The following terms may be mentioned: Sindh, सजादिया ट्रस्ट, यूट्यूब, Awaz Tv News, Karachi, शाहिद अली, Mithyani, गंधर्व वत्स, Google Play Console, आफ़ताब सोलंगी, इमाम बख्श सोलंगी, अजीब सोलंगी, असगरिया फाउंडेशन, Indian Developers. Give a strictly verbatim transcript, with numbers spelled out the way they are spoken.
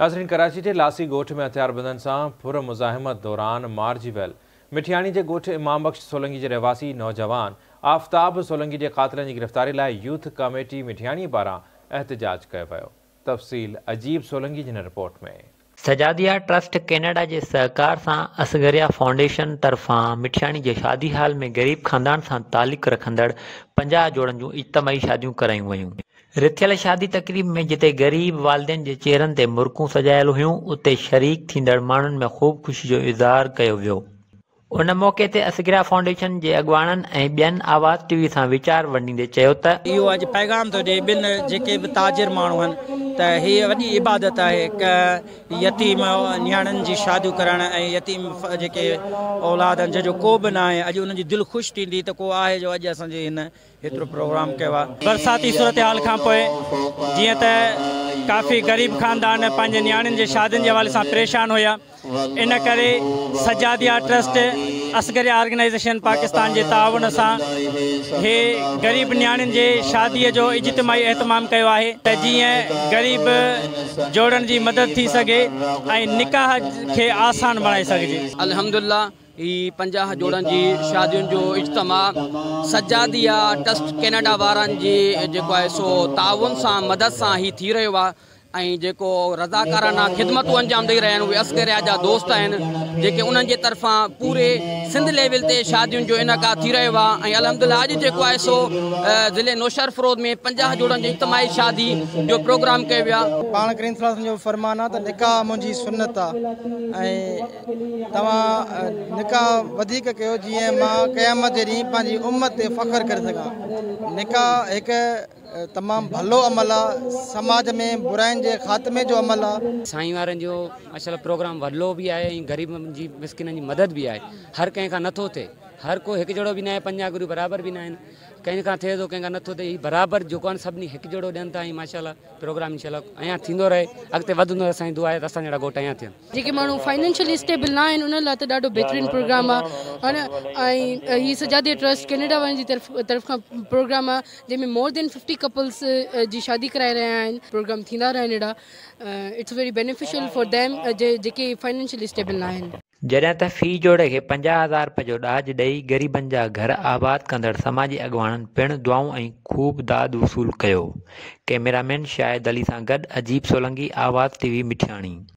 नाज़रीन, कराची के लासी गोठ में हथियारबंदनि सां पुर मुज़ाहिमत दौरान मारिजी वियल मिठियाणी जे गोठ इमाम बख्श सोलंगी जे रहवासी नौजवान आफ़ताब सोलंगी जे क़ातिलनि जी गिरफ़्तारी लाइ यूथ कमेटी मिठियाणी पारां एहतजाज कयो वियो। तफ़सील अजीब सोलंगी जी रिपोर्ट में। सजादिया ट्रस्ट कैनेडा के सहकार से असगरिया फाउंडेशन तरफा मिठियाणी के शादी हाल में गरीब खानदान से ताल्लुक़ रखंदड़ पंजाह जोड़न जूं इज्तमाही शादियों कराई वयूं। रिथियल शादी तकरीब में जिते गरीब वालदेन के चेहरन ते मुरकूं सजायल हुयूं, उते शरीक थींदड़ मानुन में खूब खुशी जो इज़हार कयो वियो। उन मौके ते असगरिया फाउंडेशन के अगवाणन ऐं ॿियनि आवाज़ टीवी सां वीचार वंडींदे चयो त इहो अॼु पैगाम थो ॾिए ॿिनि जेके बि ताजिर माण्हू आहिनि त हीअ वॾी इबादत आहे कि यतीम नियाणनि जी शादियूं करणु ऐं यतीम जेके औलाद आहिनि जंहिंजो को बि न आहे अॼु उन्हनि जी दिलि ख़ुशि थींदी त को आहे जो अॼु असांजे हिन हेतिरो प्रोग्राम कयो आहे। बरसाती सूरत हाल खां पोइ जीअं त काफ़ी गरीब ख़ानदान पंहिंजे नियाणियुनि जे शादियुनि जे हवाले सां परेशान हुया, इन करे सजादिया ट्रस्ट असगरिया ऑर्गेनाइजेशन पाकिस्तान के तावन से हे गरीब नियाणियुनि जे शादीअ जो इज्तिमाही अहतमाम किया है त जीअं गरीब जोड़न की मदद थी सके ऐं निकाह के आसान बनाए सके। अल्हम्दुलिल्लाह ये पंजाह जोड़न की शादियों जो इज्तमा सजादिया ट्रस्ट कैनेडा वारन जी जेको है सो ताउन से मदद से ही थी रो आ ऐं जेको रज़ाकाराना खिदमतूं अंजाम दई रहिया आहिनि उहे असगरिया जा दोस्त आहिनि जेके उन्हनि जे तरफ़ां पूरे सिंध लेवल ते शादियुनि जो इनका थी रहियो आहे। ऐं अलहमदिल्ला अॼु जेको आहे सो ज़िले नौशहर फ़रोज़ में पंजाह जोड़नि जी इज्तमाही शादी जो प्रोग्राम कयो वियो आहे। पाण करीम जो फरमान आहे त निकाह मुंहिंजी सुन्नत आहे ऐं तव्हां निकाह वधीक कयो जीअं मां क़यामत जे ॾींहुं पंहिंजी उम्मत ते फ़ख्र करे सघां। निकाह हिकु तमाम भलो अमल है, समाज में बुराइन के खात्मे जो अमल है। साईं वारन जो माशाला प्रोग्राम भलो भी है, गरीब जी मिस्किन की मदद भी है। हर कें का नथो थे, हर को एक जड़ो भी ना है, पंजा गुरु बराबर भी ना है, कें का थे तो कें का नथो थे, बराबर जो कौन सभी एक जड़ो दिन था माशाला प्रोग्राम इंशाला अयां थींदो रहे अगते वधंदो रहे। साईं दुआ है असा जड़ा गोट अयां थे जेके मानू फाइनेंशियल स्टेबल ना है उन ला तो डाडो बेहतरीन प्रोग्राम है है। ये सजादिया ट्रस्ट कैनेडा वाली तरफ तरफ का प्रोग्राम है जिसमें मोर देन फिफ्टी कपल्स जी शादी कराए रहा है, प्रोग्राम थींदा रहन डा। It's very beneficial for them जेके फाइनेंशियल स्टेबल ना है। जडा त फी जोड़े के पंजाह हज़ार रुपये डाज दई गरीबन जा घर आबाद कंदड़ समाजी अगवाणन पिण दुआऊं ऐं खूब दाद वसूल कयो। कैमरामैन शाहिद अली सां गड अजीब सोलंगी, आवाज़ टीवी मिठियाणी।